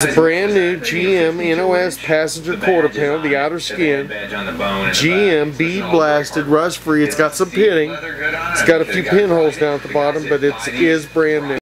It's a brand new GM NOS passenger quarter panel, the outer skin, GM bead blasted, rust free. It's got some pitting. It's got a few pinholes down at the bottom, but it is brand new.